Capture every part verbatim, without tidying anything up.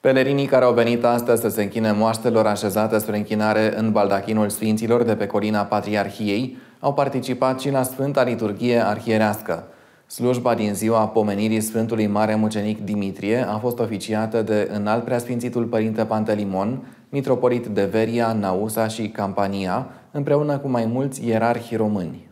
Pelerinii care au venit astăzi să se închine moaștelor așezate spre închinare în Baldachinul Sfinților de pe Colina Patriarhiei au participat și la Sfânta Liturghie Arhierească. Slujba din ziua pomenirii Sfântului Mare Mucenic Dimitrie a fost oficiată de Înalt Preasfințitul Părinte Pantelimon, Mitropolit de Veria, Naousa și Kampania, împreună cu mai mulți ierarhi români.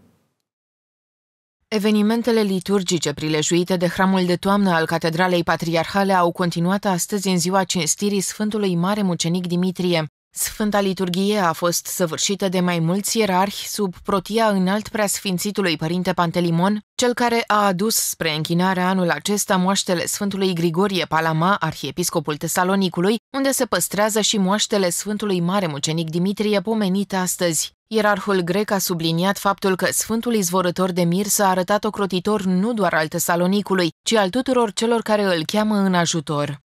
Evenimentele liturgice prilejuite de hramul de toamnă al Catedralei Patriarhale au continuat astăzi în ziua cinstirii Sfântului Mare Mucenic Dimitrie. Sfânta liturghie a fost săvârșită de mai mulți ierarhi sub protia Înalt Preasfințitului Părinte Pantelimon, cel care a adus spre închinare anul acesta moaștele Sfântului Grigorie Palama, arhiepiscopul Tesalonicului, unde se păstrează și moaștele Sfântului Mare Mucenic Dimitrie pomenit astăzi. Ierarhul grec a subliniat faptul că Sfântul Izvorător de Mir s-a arătat ocrotitor nu doar al Tesalonicului, ci al tuturor celor care îl cheamă în ajutor.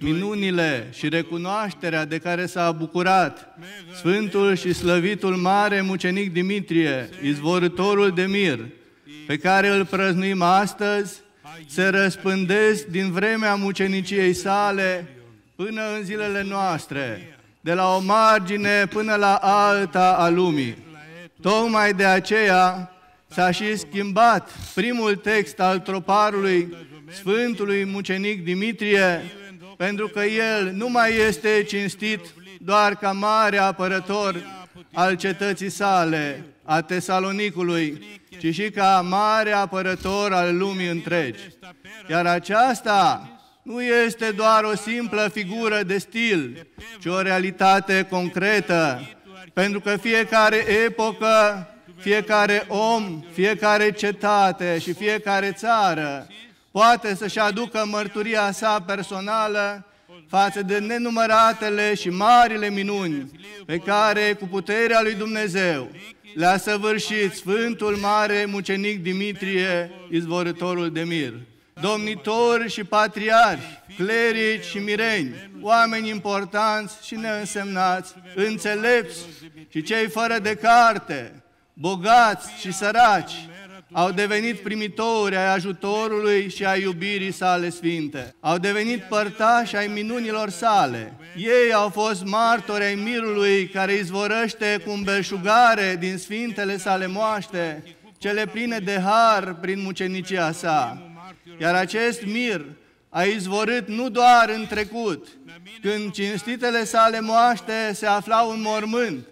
Minunile și recunoașterea de care s-a bucurat Sfântul și slăvitul Mare Mucenic Dimitrie, Izvorătorul de Mir, pe care îl prăznuim astăzi, se răspândesc din vremea muceniciei sale până în zilele noastre, de la o margine până la alta a lumii. Tocmai de aceea s-a și schimbat primul text al troparului Sfântului Mucenic Dimitrie, pentru că el nu mai este cinstit doar ca mare apărător al cetății sale, a Tesalonicului, ci și ca mare apărător al lumii întregi. Iar aceasta nu este doar o simplă figură de stil, ci o realitate concretă, pentru că fiecare epocă, fiecare om, fiecare cetate și fiecare țară poate să-și aducă mărturia sa personală față de nenumăratele și marile minuni pe care, cu puterea lui Dumnezeu, le-a săvârșit Sfântul Mare Mucenic Dimitrie, Izvorătorul de Mir. Domnitori și patriarhi, clerici și mireni, oameni importanți și neînsemnați, înțelepți și cei fără de carte, bogați și săraci, au devenit primitori ai ajutorului și ai iubirii sale sfinte. Au devenit părtași ai minunilor sale. Ei au fost martori ai mirului care izvorăște cu îmbelșugare din sfintele sale moaște, cele pline de har prin mucenicia sa. Iar acest mir a izvorât nu doar în trecut, când cinstitele sale moaște se aflau în mormânt,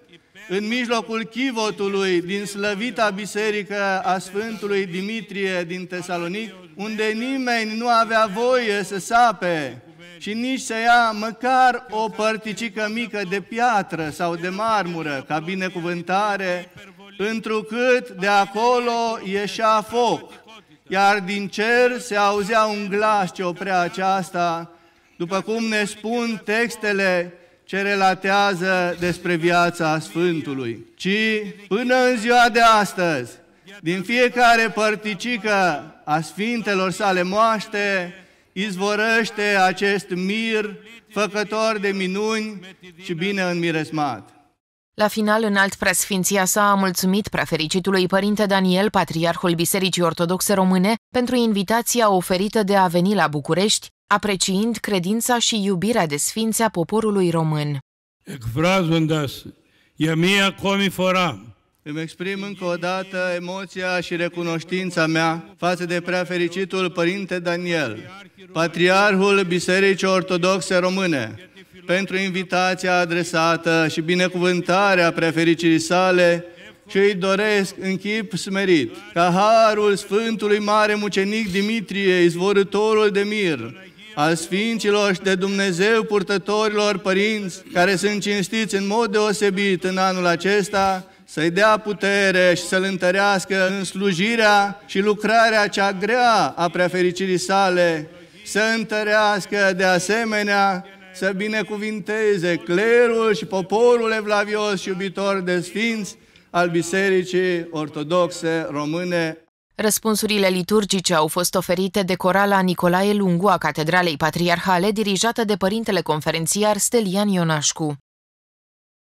în mijlocul chivotului din slăvita biserică a Sfântului Dimitrie din Tesalonic, unde nimeni nu avea voie să sape și nici să ia măcar o părticică mică de piatră sau de marmură ca binecuvântare, întrucât de acolo ieșea foc, iar din cer se auzea un glas ce oprea aceasta, după cum ne spun textele ce relatează despre viața Sfântului. Ci, până în ziua de astăzi, din fiecare părticică a sfintelor sale moaște, izvorăște acest mir făcător de minuni și bine înmiresmat. La final, Înalt Preasfinția sa a mulțumit preafericitului Părinte Daniel, Patriarhul Bisericii Ortodoxe Române, pentru invitația oferită de a veni la București, apreciind credința și iubirea de sfințe a poporului român. Îmi exprim încă o dată emoția și recunoștința mea față de preafericitul Părinte Daniel, Patriarhul Bisericii Ortodoxe Române, pentru invitația adresată și binecuvântarea prefericirii sale, și îi doresc în chip smerit ca harul Sfântului Mare Mucenic Dimitrie, Izvorătorul de Mir, al Sfinților și de Dumnezeu purtătorilor părinți, care sunt cinstiți în mod deosebit în anul acesta, să-i dea putere și să-l întărească în slujirea și lucrarea cea grea a preafericirii sale, să întărească de asemenea, să binecuvinteze clerul și poporul evlavios și iubitor de sfinți al Bisericii Ortodoxe Române. Răspunsurile liturgice au fost oferite de corala Nicolae Lungu a Catedralei Patriarhale, dirijată de Părintele Conferențiar Stelian Ionașcu.